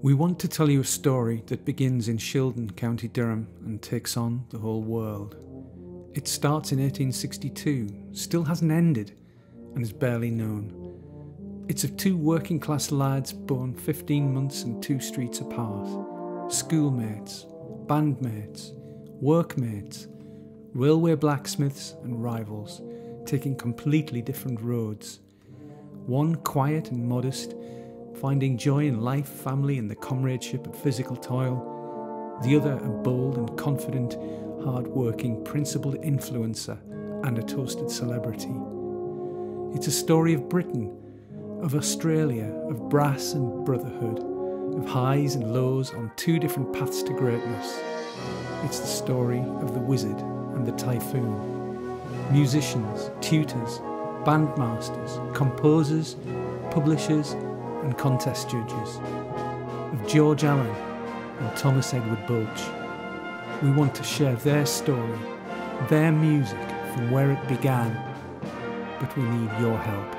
We want to tell you a story that begins in Shildon, County Durham, and takes on the whole world. It starts in 1862, still hasn't ended, and is barely known. It's of two working-class lads born 15 months and 2 streets apart. Schoolmates, bandmates, workmates, railway blacksmiths and rivals, taking completely different roads. One quiet and modest, finding joy in life, family and the comradeship of physical toil. The other a bold and confident, hard-working, principled influencer and a toasted celebrity. It's a story of Britain, of Australia, of brass and brotherhood, of highs and lows on 2 different paths to greatness. It's the story of the wizard and the typhoon. Musicians, tutors, bandmasters, composers, publishers and contest judges. Of George Allan and Thomas Edward Bulch. We want to share their story, their music from where it began, but we need your help.